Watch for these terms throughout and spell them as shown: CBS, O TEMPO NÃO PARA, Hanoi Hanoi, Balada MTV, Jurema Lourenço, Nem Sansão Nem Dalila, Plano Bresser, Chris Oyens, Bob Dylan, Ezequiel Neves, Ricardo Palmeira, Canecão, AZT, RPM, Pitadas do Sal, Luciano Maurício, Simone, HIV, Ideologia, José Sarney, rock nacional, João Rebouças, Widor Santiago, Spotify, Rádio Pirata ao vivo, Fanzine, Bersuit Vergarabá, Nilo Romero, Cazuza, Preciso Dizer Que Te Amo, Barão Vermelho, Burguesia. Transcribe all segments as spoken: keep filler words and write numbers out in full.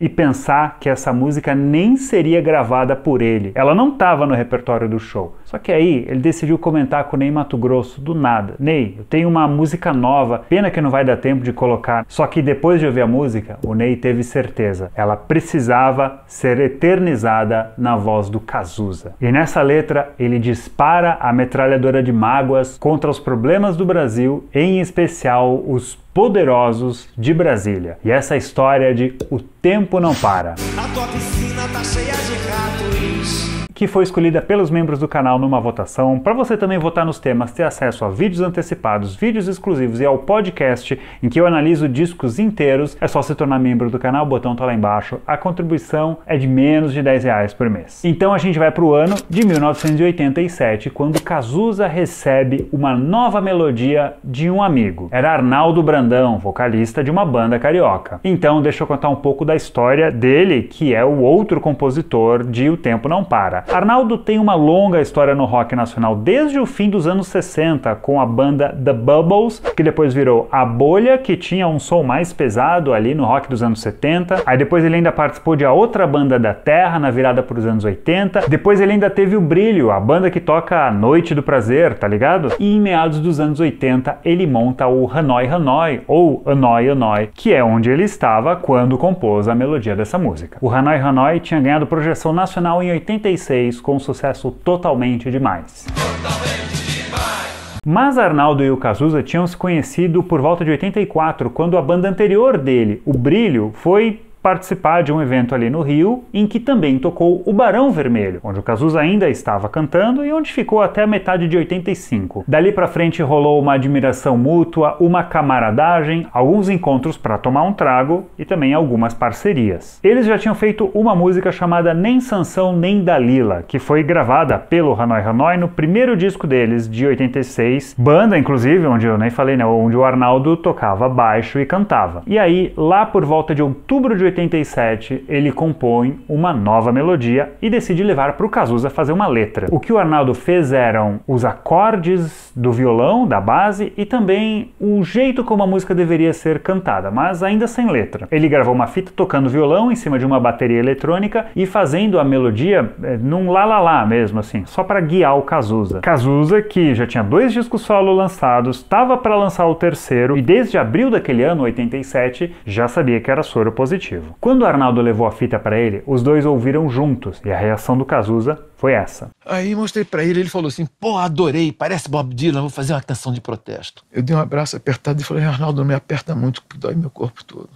e pensar que essa música nem seria gravada por ele. Ela não estava no repertório do show. Só que aí ele decidiu comentar com o Ney Matogrosso do nada. Ney, eu tenho uma música nova, pena que não vai dar tempo de colocar. Só que depois de ouvir a música, o Ney teve certeza. Ela precisava ser eternizada na voz do Cazuza. E nessa letra ele dispara a metralhadora de mágoas contra os problemas do Brasil, em especial os poderosos de Brasília. E essa história de O Tempo Não Para, a tua piscina tá cheia de ratos, que foi escolhida pelos membros do canal numa votação. Para você também votar nos temas, ter acesso a vídeos antecipados, vídeos exclusivos e ao podcast em que eu analiso discos inteiros, é só se tornar membro do canal, o botão tá lá embaixo. A contribuição é de menos de dez reais por mês. Então a gente vai para o ano de mil novecentos e oitenta e sete, quando Cazuza recebe uma nova melodia de um amigo. Era Arnaldo Brandão, vocalista de uma banda carioca. Então deixa eu contar um pouco da história dele, que é o outro compositor de O Tempo Não Para. Arnaldo tem uma longa história no rock nacional desde o fim dos anos sessenta, com a banda The Bubbles, que depois virou A Bolha, que tinha um som mais pesado ali no rock dos anos setenta. Aí depois ele ainda participou de A Outra Banda da Terra, na virada para os anos oitenta. Depois ele ainda teve o Brilho, a banda que toca A Noite do Prazer, tá ligado? E em meados dos anos oitenta ele monta o Hanoi Hanoi, ou Hanoi Hanoi, que é onde ele estava quando compôs a melodia dessa música. O Hanoi Hanoi tinha ganhado projeção nacional em oitenta e seis, com um sucesso Totalmente Demais. Totalmente demais. Mas Arnaldo e o Cazuza tinham se conhecido por volta de oitenta e quatro, quando a banda anterior dele, o Brilho, foi participar de um evento ali no Rio, em que também tocou o Barão Vermelho, onde o Cazuza ainda estava cantando e onde ficou até a metade de oitenta e cinco. Dali pra frente rolou uma admiração mútua, uma camaradagem, alguns encontros para tomar um trago e também algumas parcerias. Eles já tinham feito uma música chamada Nem Sansão Nem Dalila, que foi gravada pelo Hanoi Hanoi no primeiro disco deles, de oitenta e seis, banda inclusive, onde eu nem falei, né, onde o Arnaldo tocava baixo e cantava. E aí, lá por volta de outubro de oitenta e sete, ele compõe uma nova melodia e decide levar para o Cazuza fazer uma letra. O que o Arnaldo fez eram os acordes do violão, da base, e também o jeito como a música deveria ser cantada, mas ainda sem letra. Ele gravou uma fita tocando violão em cima de uma bateria eletrônica e fazendo a melodia é, num lá lá lá mesmo, assim, só para guiar o Cazuza. Cazuza, que já tinha dois discos solo lançados, estava para lançar o terceiro e desde abril daquele ano, oitenta e sete, já sabia que era soro positivo. Quando Arnaldo levou a fita para ele, os dois ouviram juntos e a reação do Cazuza foi essa. Aí mostrei para ele, ele falou assim, pô, adorei, parece Bob Dylan, vou fazer uma canção de protesto. Eu dei um abraço apertado e falei, Arnaldo, não me aperta muito, porque dói meu corpo todo.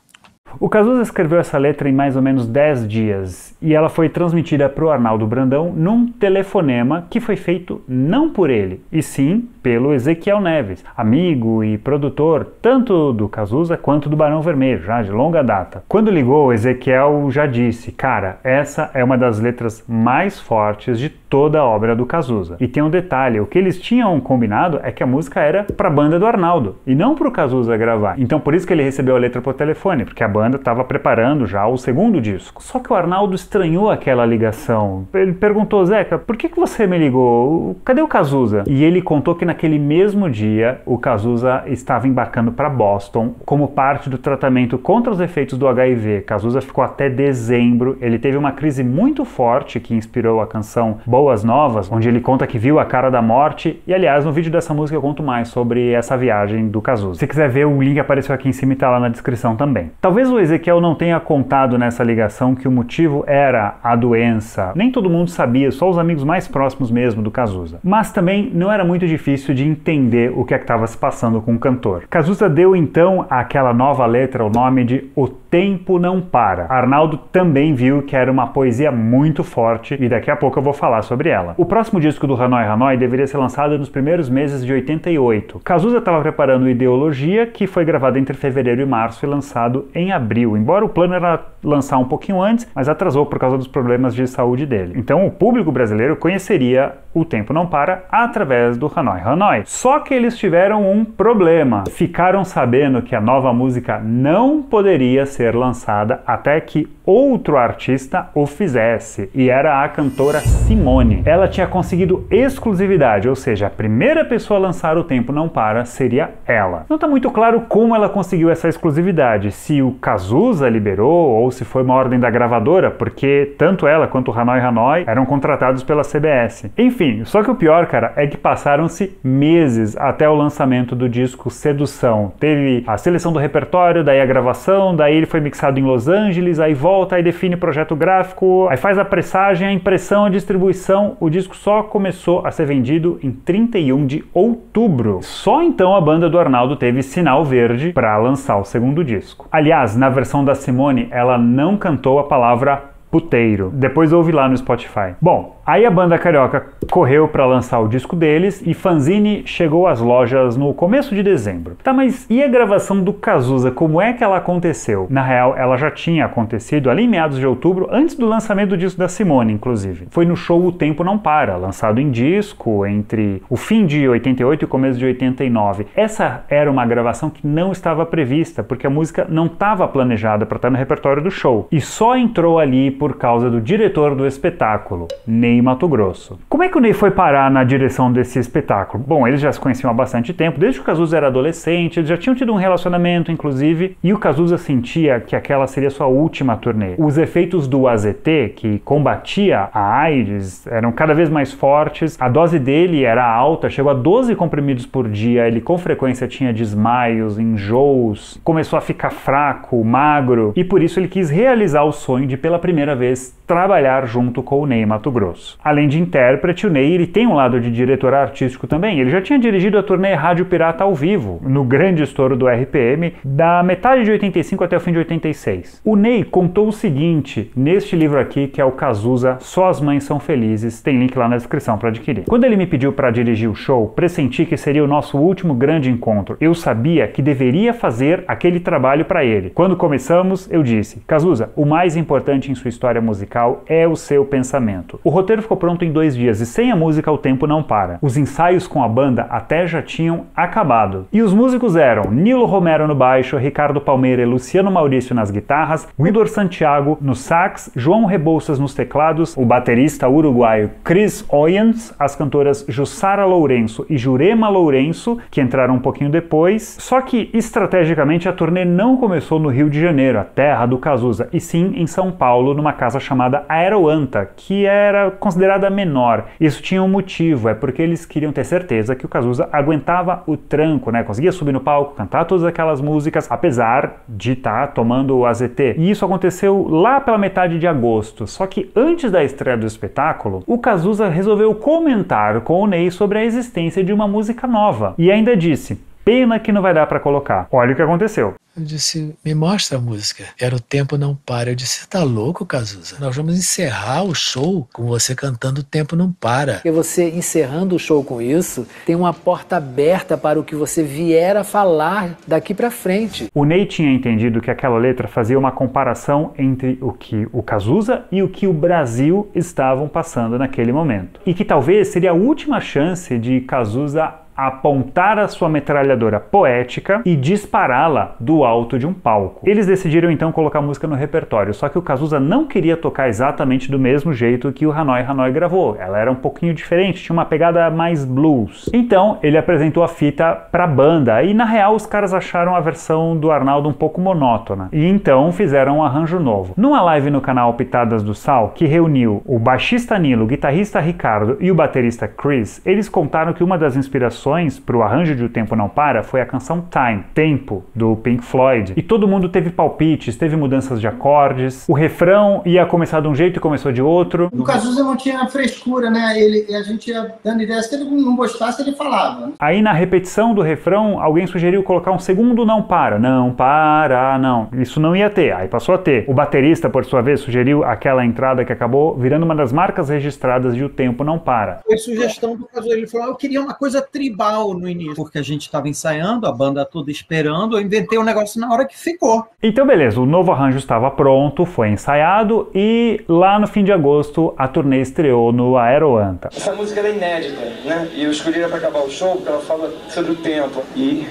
O Cazuza escreveu essa letra em mais ou menos dez dias e ela foi transmitida para o Arnaldo Brandão num telefonema que foi feito não por ele, e sim pelo Ezequiel Neves, amigo e produtor tanto do Cazuza quanto do Barão Vermelho, já de longa data. Quando ligou, o Ezequiel já disse, cara, essa é uma das letras mais fortes de toda a obra do Cazuza. E tem um detalhe, o que eles tinham combinado é que a música era para a banda do Arnaldo e não para o Cazuza gravar. Então por isso que ele recebeu a letra por telefone, porque a banda estava preparando já o segundo disco. Só que o Arnaldo estranhou aquela ligação. Ele perguntou, Zeca, por que que você me ligou? Cadê o Cazuza? E ele contou que naquele mesmo dia o Cazuza estava embarcando para Boston como parte do tratamento contra os efeitos do H I V. Cazuza ficou até dezembro, ele teve uma crise muito forte que inspirou a canção Boas Novas, onde ele conta que viu a cara da morte, e aliás, no vídeo dessa música eu conto mais sobre essa viagem do Cazuza. Se quiser ver, o link apareceu aqui em cima e tá lá na descrição também. Talvez o Ezequiel não tenha contado nessa ligação que o motivo era a doença. Nem todo mundo sabia, só os amigos mais próximos mesmo do Cazuza. Mas também não era muito difícil de entender o que é que estava se passando com o cantor. Cazuza deu então àquela nova letra o nome de O Tempo Não Para. Arnaldo também viu que era uma poesia muito forte e daqui a pouco eu vou falar sobre ela. O próximo disco do Hanoi Hanoi deveria ser lançado nos primeiros meses de oitenta e oito. Cazuza estava preparando Ideologia, que foi gravado entre fevereiro e março e lançado em abril, embora o plano era lançar um pouquinho antes, mas atrasou por causa dos problemas de saúde dele. Então o público brasileiro conheceria O Tempo Não Para através do Hanoi Hanoi. Só que eles tiveram um problema. Ficaram sabendo que a nova música não poderia ser lançada até que outro artista o fizesse, e era a cantora Simone. Ela tinha conseguido exclusividade, ou seja, a primeira pessoa a lançar O Tempo Não Para seria ela. Não está muito claro como ela conseguiu essa exclusividade, se o Cazuza liberou ou se foi uma ordem da gravadora, porque tanto ela quanto o Hanoi Hanoi eram contratados pela C B S. Enfim, só que o pior, cara, é que passaram-se meses até o lançamento do disco Sedução. Teve a seleção do repertório, daí a gravação, daí ele foi mixado em Los Angeles, aí volta, aí define o projeto gráfico, aí faz a pressagem, a impressão, a distribuição. O disco só começou a ser vendido em trinta e um de outubro. Só então a banda do Arnaldo teve sinal verde para lançar o segundo disco. Aliás, na versão da Simone, ela não cantou a palavra puteiro. Depois ouvi lá no Spotify. Bom, aí a banda carioca correu para lançar o disco deles e Fanzine chegou às lojas no começo de dezembro. Tá, mas e a gravação do Cazuza? Como é que ela aconteceu? Na real, ela já tinha acontecido ali em meados de outubro, antes do lançamento do disco da Simone, inclusive. Foi no show O Tempo Não Para, lançado em disco entre o fim de oitenta e oito e o começo de oitenta e nove. Essa era uma gravação que não estava prevista, porque a música não estava planejada para estar no repertório do show. E só entrou ali por causa do diretor do espetáculo, Ney Matogrosso. Como é que o Ney foi parar na direção desse espetáculo? Bom, eles já se conheciam há bastante tempo, desde que o Cazuza era adolescente, eles já tinham tido um relacionamento, inclusive, e o Cazuza sentia que aquela seria sua última turnê. Os efeitos do A Z T, que combatia a AIDS, eram cada vez mais fortes, a dose dele era alta, chegou a doze comprimidos por dia, ele com frequência tinha desmaios, enjoos, começou a ficar fraco, magro, e por isso ele quis realizar o sonho de, pela primeira vez, trabalhar junto com o Ney Matogrosso. Além de intérprete, o Ney ele tem um lado de diretor artístico também. Ele já tinha dirigido a turnê Rádio Pirata ao Vivo, no grande estouro do R P M, da metade de oitenta e cinco até o fim de oitenta e seis. O Ney contou o seguinte neste livro aqui, que é o Cazuza: Só as Mães São Felizes, tem link lá na descrição para adquirir. Quando ele me pediu para dirigir o show, pressenti que seria o nosso último grande encontro. Eu sabia que deveria fazer aquele trabalho para ele. Quando começamos, eu disse: Cazuza, o mais importante em sua história musical é o seu pensamento. O roteiro ficou pronto em dois dias e sem a música o tempo não para. Os ensaios com a banda até já tinham acabado. E os músicos eram Nilo Romero no baixo, Ricardo Palmeira e Luciano Maurício nas guitarras, Widor Santiago no sax, João Rebouças nos teclados, o baterista uruguaio Chris Oyens, as cantoras Jussara Lourenço e Jurema Lourenço, que entraram um pouquinho depois. Só que, estrategicamente, a turnê não começou no Rio de Janeiro, a terra do Cazuza, e sim em São Paulo, numa casa chamada Aero Anta, que era considerada menor. Isso tinha um motivo, é porque eles queriam ter certeza que o Cazuza aguentava o tranco, né? Conseguia subir no palco, cantar todas aquelas músicas, apesar de estar tomando o A Z T. E isso aconteceu lá pela metade de agosto. Só que antes da estreia do espetáculo, o Cazuza resolveu comentar com o Ney sobre a existência de uma música nova. E ainda disse: pena que não vai dar pra colocar. Olha o que aconteceu. Eu disse: me mostra a música. Era O Tempo Não Para. Eu disse: você tá louco, Cazuza? Nós vamos encerrar o show com você cantando O Tempo Não Para. Porque você encerrando o show com isso, tem uma porta aberta para o que você vier a falar daqui pra frente. O Ney tinha entendido que aquela letra fazia uma comparação entre o que o Cazuza e o que o Brasil estavam passando naquele momento. E que talvez seria a última chance de Cazuza apontar a sua metralhadora poética e dispará-la do alto de um palco. Eles decidiram então colocar a música no repertório, só que o Cazuza não queria tocar exatamente do mesmo jeito que o Hanoi Hanoi gravou. Ela era um pouquinho diferente, tinha uma pegada mais blues. Então ele apresentou a fita pra banda e, na real, os caras acharam a versão do Arnaldo um pouco monótona. E então fizeram um arranjo novo. Numa live no canal Pitadas do Sal, que reuniu o baixista Nilo, o guitarrista Ricardo e o baterista Chris, eles contaram que uma das inspirações para o arranjo de O Tempo Não Para foi a canção Time, Tempo, do Pink Floyd. E todo mundo teve palpites, teve mudanças de acordes, o refrão ia começar de um jeito e começou de outro. O Cazuza não tinha frescura, né? Ele, a gente ia dando ideia, se ele não gostasse, ele falava. Aí na repetição do refrão, alguém sugeriu colocar um segundo não para. Não para, não. Isso não ia ter, aí passou a ter. O baterista, por sua vez, sugeriu aquela entrada que acabou virando uma das marcas registradas de O Tempo Não Para. Foi sugestão do Cazuza, ele falou: eu queria uma coisa tribal. tribal no início, porque a gente estava ensaiando, a banda toda esperando, eu inventei um negócio na hora que ficou. Então beleza, o novo arranjo estava pronto, foi ensaiado e lá no fim de agosto a turnê estreou no Aero Anta. Essa música era inédita, né? E eu escolhi ela para acabar o show porque ela fala sobre o tempo e...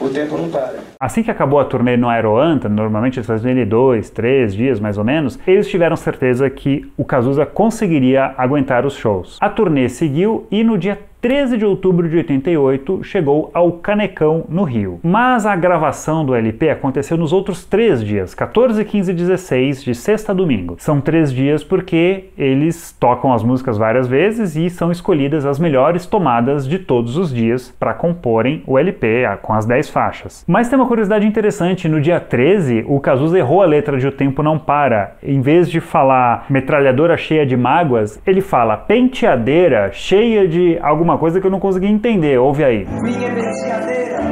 o tempo não para. Assim que acabou a turnê no Aero Anta, normalmente eles faziam ele dois, três dias mais ou menos, eles tiveram certeza que o Cazuza conseguiria aguentar os shows. A turnê seguiu e no dia treze de outubro de oitenta e oito chegou ao Canecão, no Rio. Mas a gravação do L P aconteceu nos outros três dias, quatorze, quinze e dezesseis, de sexta a domingo. São três dias porque eles tocam as músicas várias vezes e são escolhidas as melhores tomadas de todos os dias para comporem o L P com as dez faixas. Mas tem uma curiosidade interessante, no dia treze o Cazuza errou a letra de O Tempo Não Para. Em vez de falar metralhadora cheia de mágoas, ele fala penteadeira cheia de alguma uma coisa que eu não consegui entender, ouve aí. Minha penteadeira,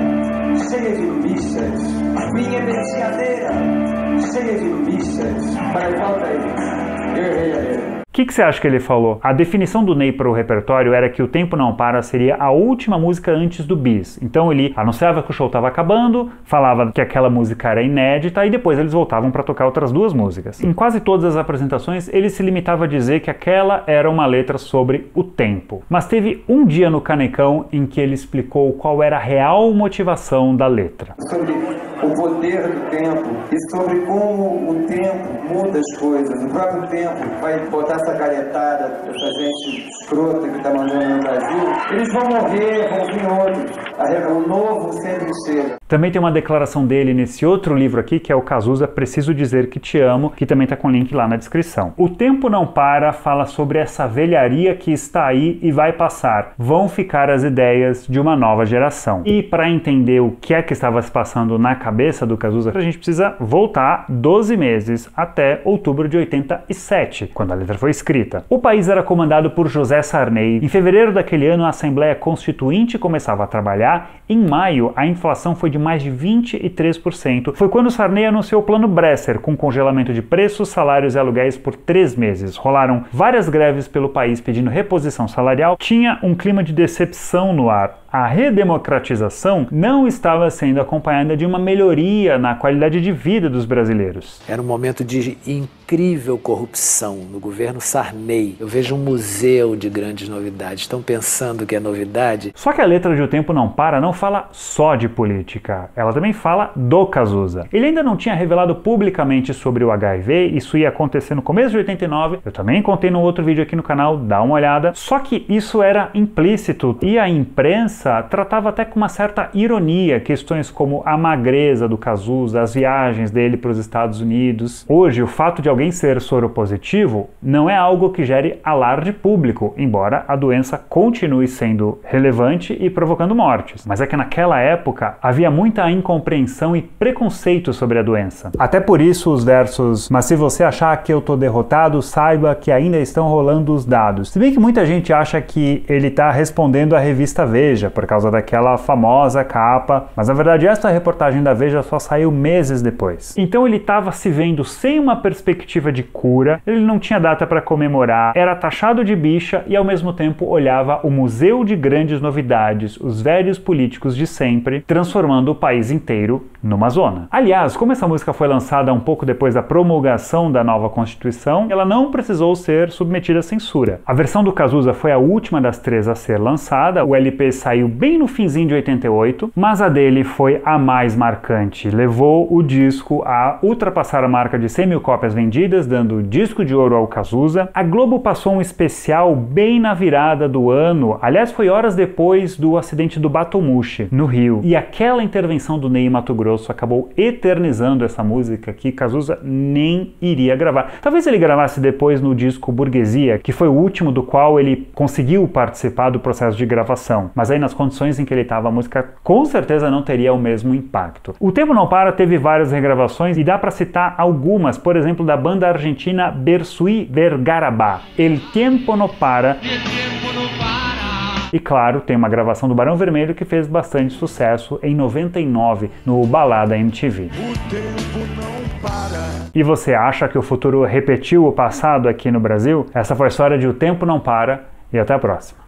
cheia de bichas, minha penteadeira, cheia de bichas, vai, volta aí, errei a letra. O que, que você acha que ele falou? A definição do Ney para o repertório era que O Tempo Não Para seria a última música antes do bis. Então ele anunciava que o show estava acabando, falava que aquela música era inédita e depois eles voltavam para tocar outras duas músicas. Em quase todas as apresentações ele se limitava a dizer que aquela era uma letra sobre o tempo. Mas teve um dia no Canecão em que ele explicou qual era a real motivação da letra. Sobre o poder do tempo e sobre como o tempo muda as coisas. O próprio tempo vai botar essa caretada, essa gente escrota que tá mandando no Brasil, eles vão morrer, vão vir outros. O novo sempre chega. Também tem uma declaração dele nesse outro livro aqui, que é o Cazuza Preciso Dizer Que Te Amo, que também tá com o link lá na descrição. O Tempo Não Para fala sobre essa velharia que está aí e vai passar. Vão ficar as ideias de uma nova geração. E para entender o que é que estava se passando na cabeça do Cazuza, a gente precisa voltar doze meses até outubro de oitenta e sete, quando a letra foi escrita. O país era comandado por José Sarney. Em fevereiro daquele ano, a Assembleia Constituinte começava a trabalhar. Em maio, a inflação foi de mais de vinte e três por cento. Foi quando Sarney anunciou o Plano Bresser, com congelamento de preços, salários e aluguéis por três meses. Rolaram várias greves pelo país pedindo reposição salarial. Tinha um clima de decepção no ar. A redemocratização não estava sendo acompanhada de uma melhoria na qualidade de vida dos brasileiros. Era um momento de incrível corrupção no governo Sarney. Eu vejo um museu de grandes novidades. Estão pensando que é novidade? Só que a letra de O Tempo Não Para não fala só de política. Ela também fala do Cazuza. Ele ainda não tinha revelado publicamente sobre o H I V. Isso ia acontecer no começo de oitenta e nove. Eu também contei num outro vídeo aqui no canal. Dá uma olhada. Só que isso era implícito e a imprensa tratava até com uma certa ironia questões como a magreza do Cazuza, as viagens dele para os Estados Unidos. Hoje, o fato de alguém ser soropositivo não é algo que gere alarde público, embora a doença continue sendo relevante e provocando mortes. Mas é que naquela época havia muita incompreensão e preconceito sobre a doença. Até por isso os versos "Mas se você achar que eu tô derrotado, saiba que ainda estão rolando os dados". Se bem que muita gente acha que ele tá respondendo à revista Veja, por causa daquela famosa capa, mas na verdade essa reportagem da Veja só saiu meses depois. Então ele estava se vendo sem uma perspectiva de cura, ele não tinha data para comemorar, era taxado de bicha e ao mesmo tempo olhava o museu de grandes novidades, os velhos políticos de sempre, transformando o país inteiro numa zona. Aliás, como essa música foi lançada um pouco depois da promulgação da nova Constituição, ela não precisou ser submetida à censura. A versão do Cazuza foi a última das três a ser lançada, o L P saiu Saiu bem no finzinho de oitenta e oito, mas a dele foi a mais marcante. Levou o disco a ultrapassar a marca de cem mil cópias vendidas, dando disco de ouro ao Cazuza. A Globo passou um especial bem na virada do ano, aliás foi horas depois do acidente do Batomuxi, no Rio. E aquela intervenção do Ney Matogrosso acabou eternizando essa música que Cazuza nem iria gravar. Talvez ele gravasse depois no disco Burguesia, que foi o último do qual ele conseguiu participar do processo de gravação. Mas aí na Nas condições em que ele estava, a música com certeza não teria o mesmo impacto. O Tempo Não Para teve várias regravações e dá para citar algumas, por exemplo, da banda argentina Bersuit Vergarabá. El Tiempo No Para. E claro, tem uma gravação do Barão Vermelho que fez bastante sucesso em noventa e nove, no Balada M T V. O tempo não para. E você acha que o futuro repetiu o passado aqui no Brasil? Essa foi a história de O Tempo Não Para e até a próxima.